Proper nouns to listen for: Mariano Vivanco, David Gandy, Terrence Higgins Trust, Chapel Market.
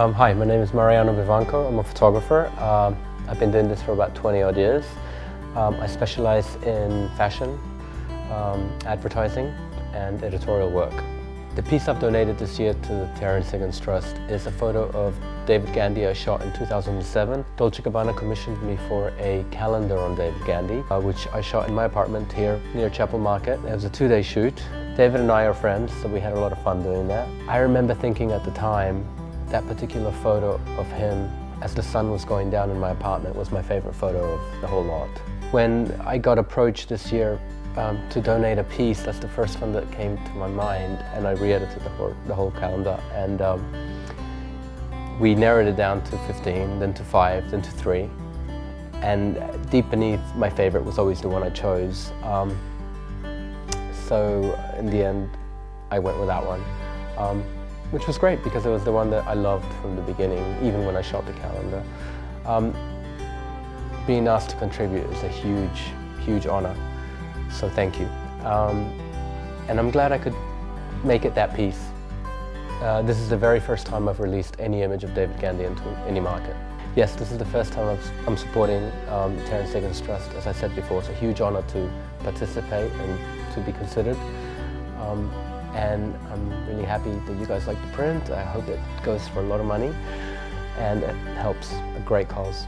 Hi, my name is Mariano Vivanco. I'm a photographer. I've been doing this for about 20 odd years. I specialize in fashion, advertising and editorial work. The piece I've donated this year to the Terrence Higgins Trust is a photo of David Gandy I shot in 2007. Dolce & Gabbana commissioned me for a calendar on David Gandy, which I shot in my apartment here near Chapel Market. It was a two-day shoot. David and I are friends, so we had a lot of fun doing that. I remember thinking at the time that particular photo of him as the sun was going down in my apartment was my favorite photo of the whole lot. When I got approached this year to donate a piece, that's the first one that came to my mind, and I re-edited the whole calendar, and we narrowed it down to 15, then to 5, then to 3, and deep beneath, my favorite was always the one I chose. So in the end, I went with that one, which was great because it was the one that I loved from the beginning, even when I shot the calendar. Being asked to contribute is a huge, huge honor. So thank you. And I'm glad I could make it that piece. This is the very first time I've released any image of David Gandy into any market. Yes, this is the first time I'm supporting the Terrence Higgins Trust. As I said before, it's a huge honor to participate and to be considered. And I'm really happy that you guys like the print. I hope it goes for a lot of money and it helps a great cause.